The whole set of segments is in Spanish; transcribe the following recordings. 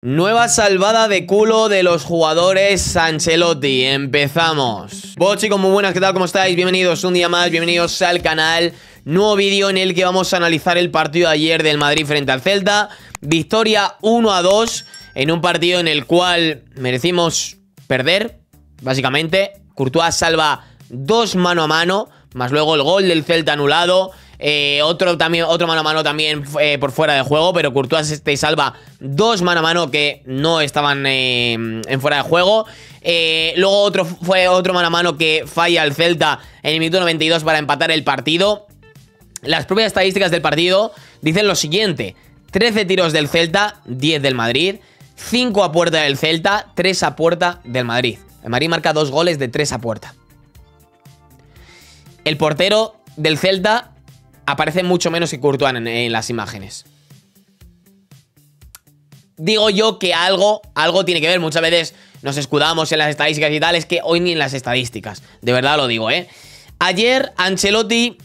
Nueva salvada de culo de los jugadores Sanchelotti, empezamos. Bueno chicos, muy buenas, ¿qué tal? ¿Cómo estáis? Bienvenidos un día más, bienvenidos al canal. Nuevo vídeo en el que vamos a analizar el partido de ayer del Madrid frente al Celta. Victoria 1-2 en un partido en el cual merecimos perder, básicamente. Courtois salva dos mano a mano, más luego el gol del Celta anulado. Otro mano a mano también por fuera de juego, pero Courtois salva dos mano a mano que no estaban en fuera de juego. Luego fue otro mano a mano que falla el Celta en el minuto 92 para empatar el partido. Las propias estadísticas del partido dicen lo siguiente: 13 tiros del Celta, 10 del Madrid, 5 a puerta del Celta, 3 a puerta del Madrid. El Madrid marca 2 goles de 3 a puerta. El portero del Celta aparece mucho menos que Courtois en las imágenes. Digo yo que algo tiene que ver. Muchas veces nos escudamos en las estadísticas y tal. Es que hoy ni en las estadísticas. De verdad lo digo, ¿eh? Ayer, Ancelotti,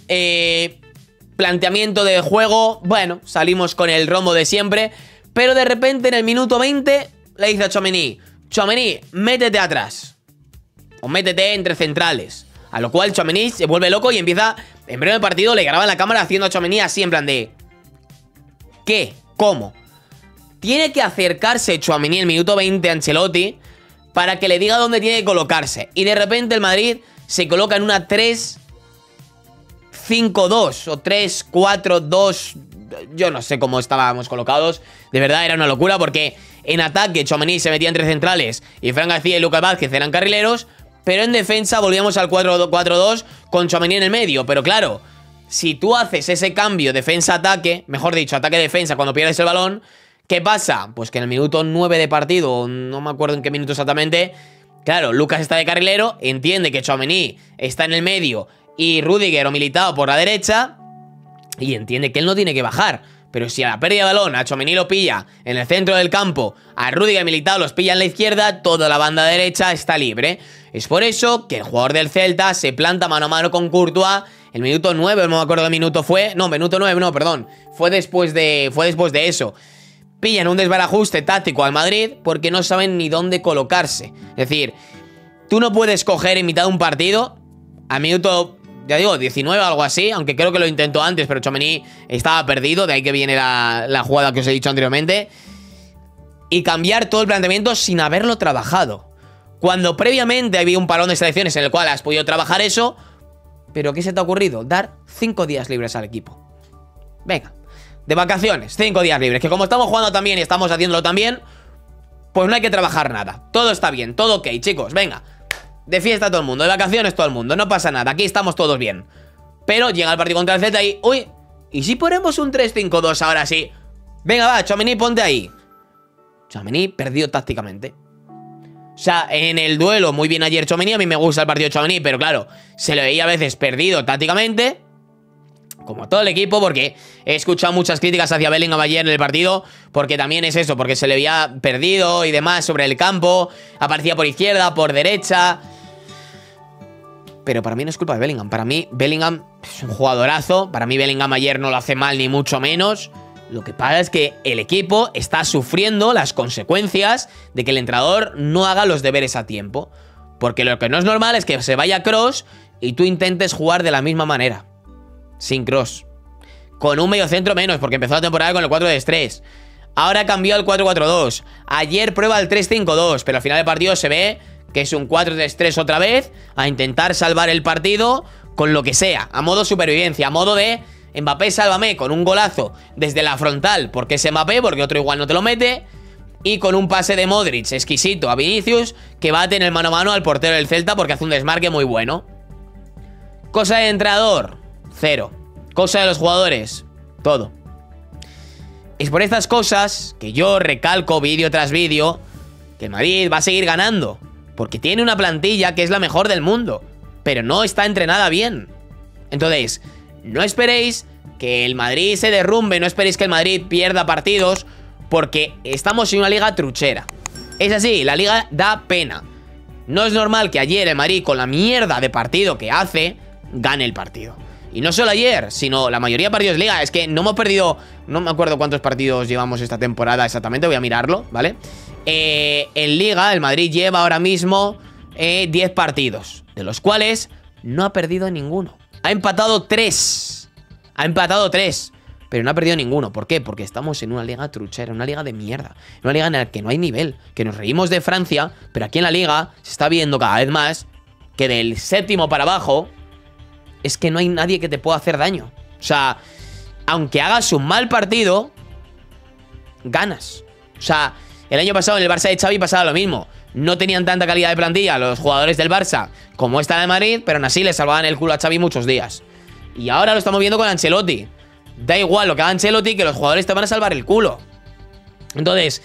planteamiento de juego. Bueno, salimos con el rombo de siempre. Pero de repente, en el minuto 20, le dice a Tchouaméni: Tchouaméni, métete atrás. O métete entre centrales. A lo cual Tchouaméni se vuelve loco y empieza, en breve partido, le graban la cámara haciendo a Tchouaméni así en plan de... ¿Qué? ¿Cómo? Tiene que acercarse Tchouaméni el minuto 20 a Ancelotti para que le diga dónde tiene que colocarse. Y de repente el Madrid se coloca en una 3-5-2 o 3-4-2... Yo no sé cómo estábamos colocados. De verdad era una locura porque en ataque Tchouaméni se metía entre centrales y Fran García y Lucas Vázquez eran carrileros. Pero en defensa volvíamos al 4-4-2 con Tchouaméni en el medio. Pero claro, si tú haces ese cambio defensa-ataque, mejor dicho, ataque-defensa cuando pierdes el balón, ¿qué pasa? Pues que en el minuto 9 de partido, no me acuerdo en qué minuto exactamente, claro, Lucas está de carrilero, entiende que Tchouaméni está en el medio y Rudiger o Militao por la derecha y entiende que él no tiene que bajar. Pero si a la pérdida de balón a Tchouaméni lo pilla en el centro del campo, a Rudiger y Militao los pilla en la izquierda, toda la banda derecha está libre. Es por eso que el jugador del Celta se planta mano a mano con Courtois. El minuto 9, no me acuerdo qué minuto fue. No, minuto 9, no, perdón. Fue después de eso. Pillan un desbarajuste táctico al Madrid porque no saben ni dónde colocarse. Es decir, tú no puedes coger en mitad de un partido a minuto... Ya digo, 19 o algo así, aunque creo que lo intentó antes, pero Tchouaméni estaba perdido, de ahí que viene la jugada que os he dicho anteriormente. Y cambiar todo el planteamiento sin haberlo trabajado. Cuando previamente había un parón de selecciones en el cual has podido trabajar eso, pero ¿qué se te ha ocurrido? Dar 5 días libres al equipo. Venga, de vacaciones, 5 días libres, que como estamos jugando también y estamos haciéndolo también, pues no hay que trabajar nada. Todo está bien, todo ok, chicos, venga. De fiesta todo el mundo, de vacaciones todo el mundo, no pasa nada, aquí estamos todos bien. Pero llega el partido contra el Celta y... Uy, ¿y si ponemos un 3-5-2 ahora sí? Venga, va, Tchouaméni, ponte ahí. Tchouaméni perdió tácticamente. O sea, en el duelo, muy bien ayer Tchouaméni, a mí me gusta el partido de Tchouaméni, pero claro, se lo veía a veces perdido tácticamente, como todo el equipo, porque he escuchado muchas críticas hacia Bellingham ayer en el partido, porque también es eso, porque se le había perdido y demás sobre el campo, aparecía por izquierda, por derecha... Pero para mí no es culpa de Bellingham. Para mí Bellingham es un jugadorazo. Para mí Bellingham ayer no lo hace mal ni mucho menos. Lo que pasa es que el equipo está sufriendo las consecuencias de que el entrenador no haga los deberes a tiempo. Porque lo que no es normal es que se vaya Cross y tú intentes jugar de la misma manera. Sin Cross. Con un mediocentro menos porque empezó la temporada con el 4-3-3. Ahora cambió al 4-4-2. Ayer prueba el 3-5-2. Pero al final del partido se ve... que es un 4-3-3 otra vez, a intentar salvar el partido con lo que sea, a modo supervivencia, a modo de Mbappé sálvame con un golazo desde la frontal, porque es Mbappé, porque otro igual no te lo mete, y con un pase de Modric exquisito a Vinicius, que bate en el mano a mano al portero del Celta porque hace un desmarque muy bueno. Cosa del entrenador, cero. Cosa de los jugadores, todo. Es por estas cosas que yo recalco vídeo tras vídeo que el Madrid va a seguir ganando. Porque tiene una plantilla que es la mejor del mundo, pero no está entrenada bien. Entonces, no esperéis que el Madrid se derrumbe, no esperéis que el Madrid pierda partidos, porque estamos en una liga truchera. Es así, la liga da pena. No es normal que ayer el Madrid, con la mierda de partido que hace, gane el partido. Y no solo ayer, sino la mayoría de partidos de Liga. Es que no hemos perdido... No me acuerdo cuántos partidos llevamos esta temporada exactamente. Voy a mirarlo, ¿vale? En Liga, el Madrid lleva ahora mismo 10 partidos, de los cuales no ha perdido ninguno. Ha empatado 3. Ha empatado 3. Pero no ha perdido ninguno. ¿Por qué? Porque estamos en una liga truchera, una liga de mierda. Una liga en la que no hay nivel. Que nos reímos de Francia, pero aquí en la liga se está viendo cada vez más que del séptimo para abajo es que no hay nadie que te pueda hacer daño. O sea, aunque hagas un mal partido, ganas. O sea, el año pasado en el Barça de Xavi pasaba lo mismo. No tenían tanta calidad de plantilla los jugadores del Barça como esta de Madrid, pero aún así le salvaban el culo a Xavi muchos días. Y ahora lo estamos viendo con Ancelotti. Da igual lo que haga Ancelotti, que los jugadores te van a salvar el culo. Entonces,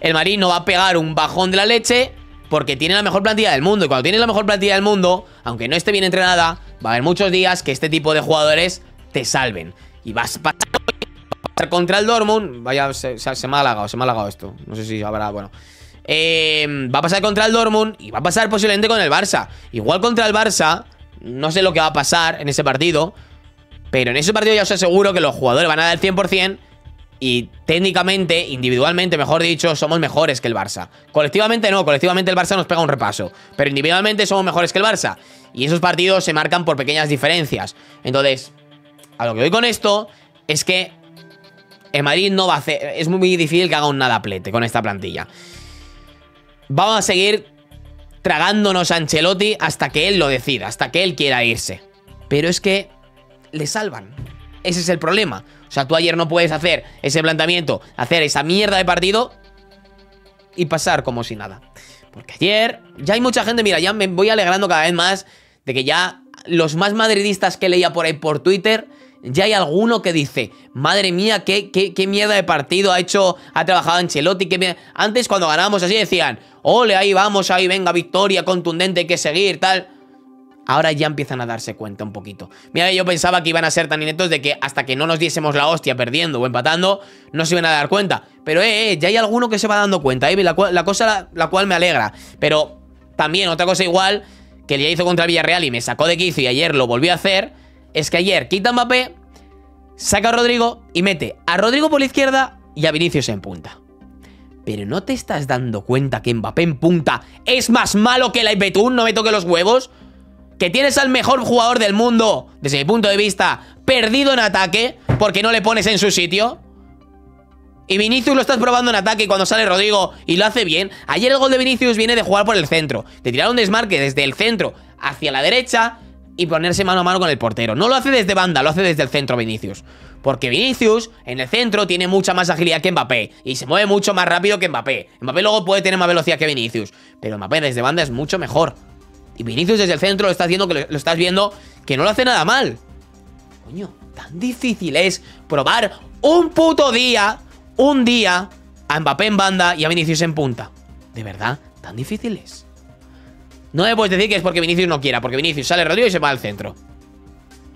el Madrid no va a pegar un bajón de la leche porque tiene la mejor plantilla del mundo. Y cuando tienes la mejor plantilla del mundo, aunque no esté bien entrenada, va a haber muchos días que este tipo de jugadores te salven. Y vas a pasar contra el Dortmund. Vaya, se me ha halagado esto. No sé si habrá, bueno. Va a pasar contra el Dortmund y va a pasar posiblemente con el Barça. Igual contra el Barça, no sé lo que va a pasar en ese partido. Pero en ese partido ya os aseguro que los jugadores van a dar el 100% y técnicamente, individualmente, mejor dicho, somos mejores que el Barça. Colectivamente no, colectivamente el Barça nos pega un repaso. Pero individualmente somos mejores que el Barça. Y esos partidos se marcan por pequeñas diferencias. Entonces, a lo que voy con esto es que el Madrid no va a hacer... Es muy difícil que haga un nadaplete con esta plantilla. Vamos a seguir tragándonos a Ancelotti hasta que él lo decida, hasta que él quiera irse. Pero es que... le salvan. Ese es el problema. O sea, tú ayer no puedes hacer ese planteamiento, hacer esa mierda de partido y pasar como si nada. Porque ayer ya hay mucha gente, mira, ya me voy alegrando cada vez más de que ya los más madridistas que leía por ahí por Twitter, ya hay alguno que dice, madre mía, qué mierda de partido ha trabajado Ancelotti. Antes cuando ganábamos así decían, ole, ahí vamos, ahí venga, victoria contundente, hay que seguir, tal... Ahora ya empiezan a darse cuenta un poquito. Mira, yo pensaba que iban a ser tan ineptos de que hasta que no nos diésemos la hostia perdiendo o empatando, no se iban a dar cuenta. Pero, ya hay alguno que se va dando cuenta, la cual me alegra. Pero también otra cosa igual que ya hizo contra Villarreal y me sacó de quicio y ayer lo volvió a hacer, es que ayer quita a Mbappé, saca a Rodrygo y mete a Rodrygo por la izquierda y a Vinicius en punta. Pero ¿no te estás dando cuenta que Mbappé en punta es más malo que la Ibetún? No me toque los huevos. Que tienes al mejor jugador del mundo, desde mi punto de vista, perdido en ataque, porque no le pones en su sitio. Y Vinicius lo estás probando en ataque cuando sale Rodrygo y lo hace bien. Ayer el gol de Vinicius viene de jugar por el centro, de tirar un desmarque desde el centro hacia la derecha y ponerse mano a mano con el portero. No lo hace desde banda, lo hace desde el centro Vinicius. Porque Vinicius en el centro tiene mucha más agilidad que Mbappé y se mueve mucho más rápido que Mbappé. Mbappé luego puede tener más velocidad que Vinicius, pero Mbappé desde banda es mucho mejor. Y Vinicius desde el centro lo estás viendo, que no lo hace nada mal. Coño, tan difícil es probar un puto día, a Mbappé en banda y a Vinicius en punta. De verdad, tan difícil es. No me puedes decir que es porque Vinicius no quiera, porque Vinicius sale Rodrygo y se va al centro.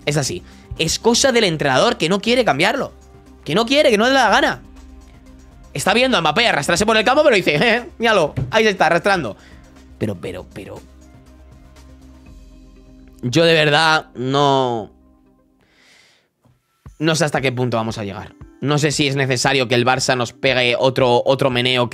Es así. Es cosa del entrenador que no quiere cambiarlo. Que no quiere, que no le da la gana. Está viendo a Mbappé arrastrarse por el campo, pero dice, míralo, ahí se está arrastrando. Pero... Yo de verdad no sé hasta qué punto vamos a llegar. No sé si es necesario que el Barça nos pegue otro meneo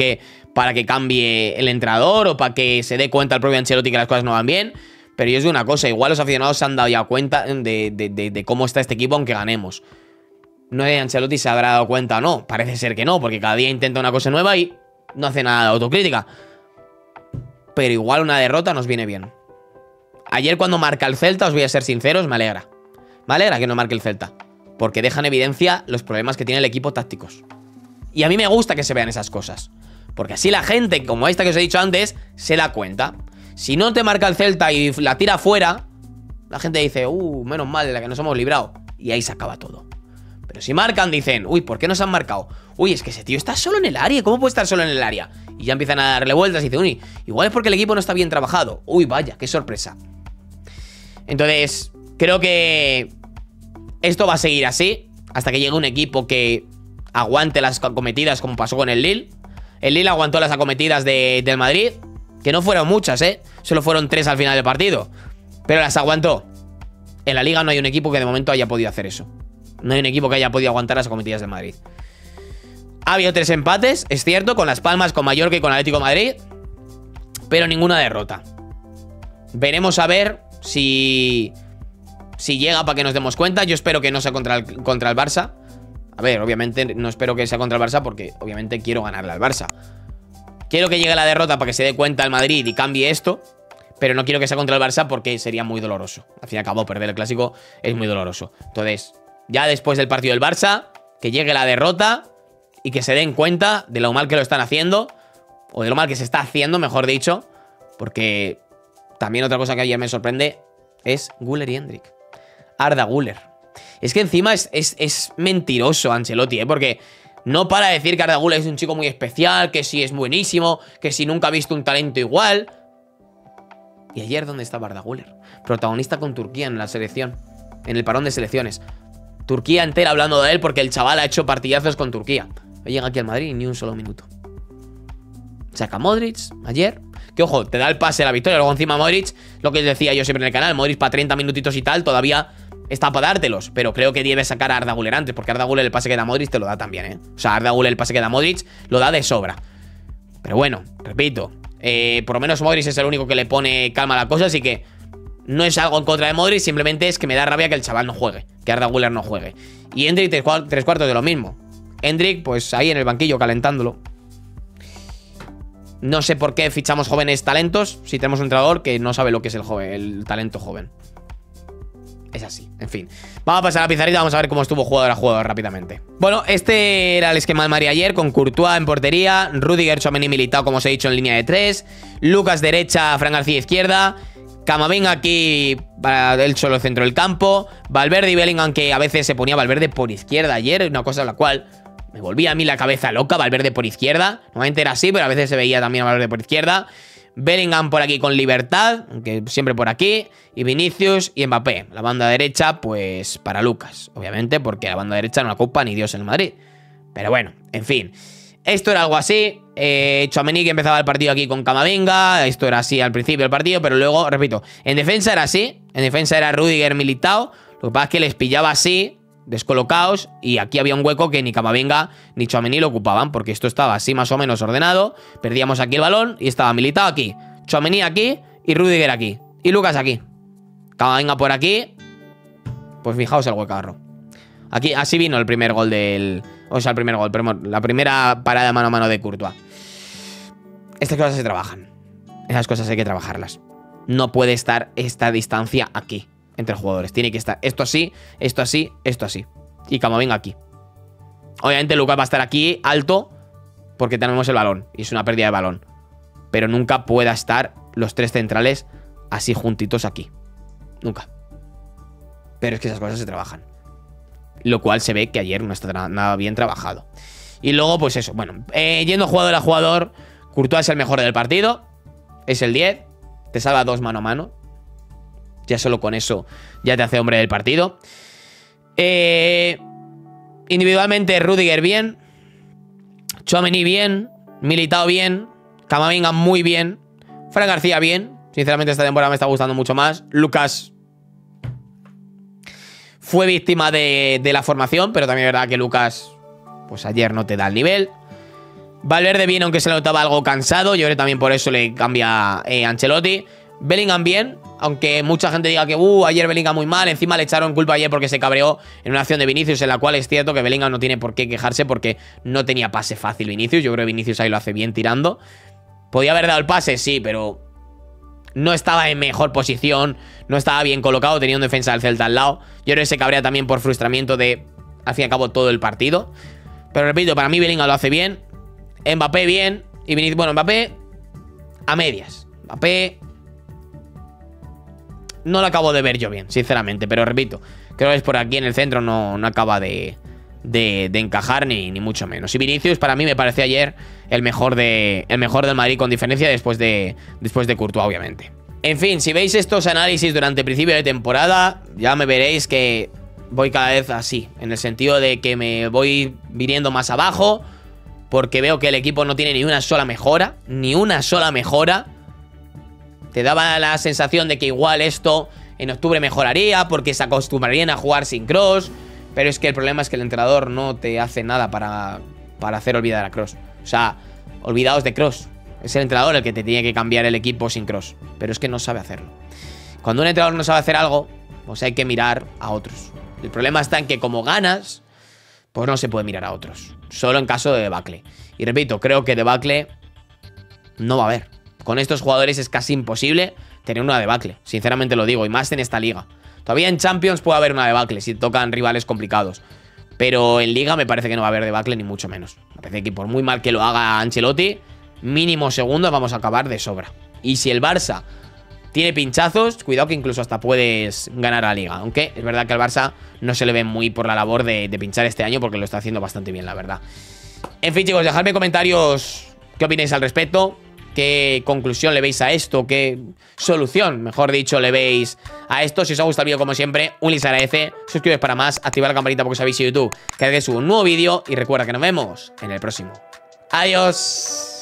para que cambie el entrenador o para que se dé cuenta el propio Ancelotti que las cosas no van bien. Pero yo os digo una cosa, igual los aficionados se han dado ya cuenta de cómo está este equipo aunque ganemos. No sé si Ancelotti se habrá dado cuenta o no, parece ser que no, porque cada día intenta una cosa nueva y no hace nada de autocrítica. Pero igual una derrota nos viene bien. Ayer cuando marca el Celta, os voy a ser sinceros, me alegra. Me alegra que no marque el Celta, porque deja en evidencia los problemas que tiene el equipo tácticos. Y a mí me gusta que se vean esas cosas, porque así la gente, como esta que os he dicho antes, se da cuenta. Si no te marca el Celta y la tira fuera, la gente dice, menos mal de la que nos hemos librado. Y ahí se acaba todo. Pero si marcan, dicen, ¿por qué nos han marcado? Es que ese tío está solo en el área, ¿cómo puede estar solo en el área? Y ya empiezan a darle vueltas y dicen, igual es porque el equipo no está bien trabajado. Vaya, qué sorpresa. Entonces, creo que esto va a seguir así hasta que llegue un equipo que aguante las acometidas como pasó con el Lille. El Lille aguantó las acometidas del Madrid, que no fueron muchas, solo fueron 3 al final del partido, pero las aguantó. En la Liga no hay un equipo que de momento haya podido hacer eso. No hay un equipo que haya podido aguantar las comitillas de Madrid. Ha habido 3 empates, es cierto, con Las Palmas, con Mallorca y con Atlético de Madrid, pero ninguna derrota. Veremos a ver si llega para que nos demos cuenta. Yo espero que no sea contra el Barça. A ver, obviamente no espero que sea contra el Barça porque obviamente quiero ganarle al Barça. Quiero que llegue la derrota para que se dé cuenta el Madrid y cambie esto, pero no quiero que sea contra el Barça porque sería muy doloroso. Al fin y al cabo, perder el Clásico es muy doloroso. Entonces, ya después del partido del Barça, que llegue la derrota y que se den cuenta de lo mal que lo están haciendo, o de lo mal que se está haciendo, mejor dicho, porque también otra cosa que ayer me sorprende es Güler y Endrick. Arda Güler. Es que encima es mentiroso Ancelotti, ¿eh? Porque no para de decir que Arda Güler es un chico muy especial, que sí es buenísimo, que sí nunca ha visto un talento igual. ¿Y ayer dónde estaba Arda Güler? Protagonista con Turquía en la selección, en el parón de selecciones. Turquía entera hablando de él porque el chaval ha hecho partidazos con Turquía. Llega aquí al Madrid y ni un solo minuto. Saca Modric ayer. Que ojo, te da el pase de la victoria. Luego encima Modric, lo que decía yo siempre en el canal, Modric para 30 minutitos y tal, todavía está para dártelos. Pero creo que debes sacar a Arda Güler antes, porque Arda Güler el pase que da Modric te lo da también, ¿eh? O sea, Arda Güler el pase que da Modric lo da de sobra. Pero bueno, repito, por lo menos Modric es el único que le pone calma a la cosa, así que no es algo en contra de Modric, simplemente es que me da rabia que el chaval no juegue, que Arda Güler no juegue. Y Endrick 3/4 de lo mismo. Endrick, pues ahí en el banquillo calentándolo. No sé por qué fichamos jóvenes talentos si tenemos un entrenador que no sabe lo que es el talento joven. Es así, en fin. Vamos a pasar a la pizarrita, vamos a ver cómo estuvo jugador a jugador rápidamente. Bueno, este era el esquema de Madrid ayer, con Courtois en portería, Rudiger, Tchouaméni, Militao, como os he dicho, en línea de 3, Lucas derecha, Fran García izquierda, Camavinga aquí para el solo centro del campo, Valverde y Bellingham, que a veces se ponía Valverde por izquierda ayer, una cosa a la cual me volvía a mí la cabeza loca, Valverde por izquierda. Normalmente era así, pero a veces se veía también a Valverde por izquierda. Bellingham por aquí con libertad, aunque siempre por aquí. Y Vinicius y Mbappé. La banda derecha, pues para Lucas, obviamente, porque la banda derecha no la ocupa ni Dios en el Madrid. Pero bueno, en fin. Esto era algo así. Tchouaméni que empezaba el partido aquí con Camavinga. Esto era así al principio del partido, pero luego, repito, en defensa era así. En defensa era Rudiger, Militao. Lo que pasa es que les pillaba así, descolocados, y aquí había un hueco que ni Camavinga ni Tchouaméni lo ocupaban, porque esto estaba así más o menos ordenado. Perdíamos aquí el balón y estaba Militao aquí, Tchouaméni aquí y Rudiger aquí y Lucas aquí, Camavinga por aquí. Pues fijaos el huecarro aquí, así vino el primer gol del... O sea, el primer gol, pero la primera parada mano a mano de Courtois. Estas cosas se trabajan, esas cosas hay que trabajarlas. No puede estar esta distancia aquí entre jugadores, tiene que estar esto así, esto así, esto así. Y Camavinga aquí. Obviamente Lucas va a estar aquí alto porque tenemos el balón y es una pérdida de balón, pero nunca pueda estar los tres centrales así juntitos aquí, nunca. Pero es que esas cosas se trabajan, lo cual se ve que ayer no está nada bien trabajado. Y luego pues eso, bueno, yendo jugador a jugador, Courtois es el mejor del partido, es el 10, te salva 2 mano a mano. Ya solo con eso ya te hace hombre del partido. Individualmente Rudiger bien, Tchouaméni bien, Militao bien, Camavinga muy bien, Fran García bien. Sinceramente esta temporada me está gustando mucho más. Lucas fue víctima de la formación, pero también es verdad que Lucas pues ayer no te da el nivel. Valverde bien, aunque se le notaba algo cansado. Yo creo que también por eso le cambia Ancelotti. Bellingham bien, aunque mucha gente diga que ayer Bellingham muy mal. Encima le echaron culpa ayer porque se cabreó en una acción de Vinicius, en la cual es cierto que Bellingham no tiene por qué quejarse porque no tenía pase fácil Vinicius. Yo creo que Vinicius ahí lo hace bien tirando. Podía haber dado el pase, sí, pero no estaba en mejor posición, no estaba bien colocado, tenía un defensa del Celta al lado. Yo creo que se cabrea también por frustramiento de, al fin y al cabo, todo el partido. Pero repito, para mí Bellingham lo hace bien, Mbappé bien y Vinicius... Bueno, Mbappé a medias. Mbappé... no lo acabo de ver yo bien, sinceramente. Pero repito, creo que es por aquí en el centro no acaba de encajar ni mucho menos. Y Vinicius para mí me parece ayer el mejor del Madrid con diferencia después de Courtois, obviamente. En fin, si veis estos análisis durante el principio de temporada, ya me veréis que voy cada vez así, en el sentido de que me voy viniendo más abajo porque veo que el equipo no tiene ni una sola mejora. Ni una sola mejora. Te daba la sensación de que igual esto en octubre mejoraría porque se acostumbrarían a jugar sin Kroos. Pero es que el problema es que el entrenador no te hace nada para hacer olvidar a Kroos. O sea, olvidaos de Kroos. Es el entrenador el que te tiene que cambiar el equipo sin Kroos. Pero es que no sabe hacerlo. Cuando un entrenador no sabe hacer algo, pues hay que mirar a otros. El problema está en que como ganas, pues no se puede mirar a otros. Solo en caso de debacle. Y repito, creo que debacle no va a haber. Con estos jugadores es casi imposible tener una debacle. Sinceramente lo digo. Y más en esta liga. Todavía en Champions puede haber una debacle si tocan rivales complicados. Pero en Liga me parece que no va a haber debacle ni mucho menos. Me parece que por muy mal que lo haga Ancelotti, mínimo segundo vamos a acabar de sobra. Y si el Barça tiene pinchazos, cuidado que incluso hasta puedes ganar la Liga. Aunque es verdad que al Barça no se le ve muy por la labor de pinchar este año, porque lo está haciendo bastante bien, la verdad. En fin, chicos, dejadme comentarios qué opináis al respecto. ¿Qué conclusión le veis a esto? ¿Qué solución, mejor dicho, le veis a esto? Si os ha gustado el vídeo, como siempre, un like se agradece. Suscribiros para más, activad la campanita porque sabéis que YouTube cada vez subo un nuevo vídeo. Y recuerda que nos vemos en el próximo. Adiós.